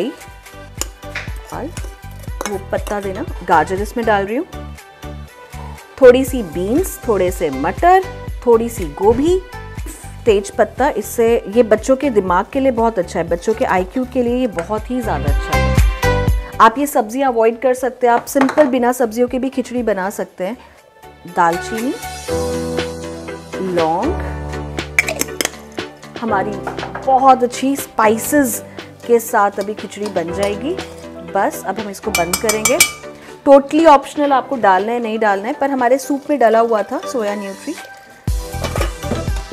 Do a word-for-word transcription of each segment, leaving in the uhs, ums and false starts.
और वो पत्ता देना, गाजर इसमें डाल रही हूँ, थोड़ी सी बीन्स, थोड़े से मटर, थोड़ी सी गोभी, तेज पत्ता। इससे ये बच्चों के दिमाग के लिए बहुत अच्छा है, बच्चों के आईक्यू के लिए ये बहुत ही ज़्यादा अच्छा है। आप ये सब्ज़ियाँ अवॉइड कर सकते हैं, आप सिंपल बिना सब्जियों के भी खिचड़ी बना सकते हैं। दालचीनी, लौंग, हमारी बहुत अच्छी स्पाइसेस के साथ अभी खिचड़ी बन जाएगी। बस अब हम इसको बंद करेंगे। टोटली ऑप्शनल, आपको डालना है नहीं डालना है, पर हमारे सूप में डाला हुआ था सोया न्यूट्री।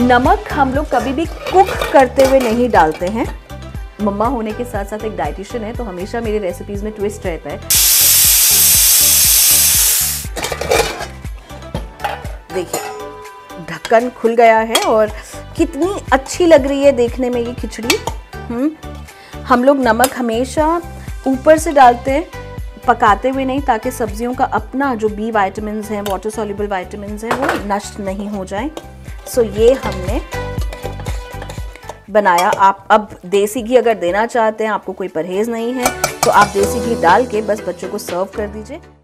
नमक हम लोग कभी भी कुक करते हुए नहीं डालते हैं। मम्मा होने के साथ साथ एक डायटिशियन है, तो हमेशा मेरी रेसिपीज़ में ट्विस्ट रहता है। देखिए ढक्कन खुल गया है और कितनी अच्छी लग रही है देखने में ये खिचड़ी। हम्म हम लोग नमक हमेशा ऊपर से डालते हैं, पकाते हुए नहीं, ताकि सब्जियों का अपना जो बी विटामिंस हैं, वाटर सॉलीबल विटामिंस हैं, वो नष्ट नहीं हो जाए। सो ये हमने बनाया। आप अब देसी घी अगर देना चाहते हैं, आपको कोई परहेज़ नहीं है, तो आप देसी घी डाल के बस बच्चों को सर्व कर दीजिए।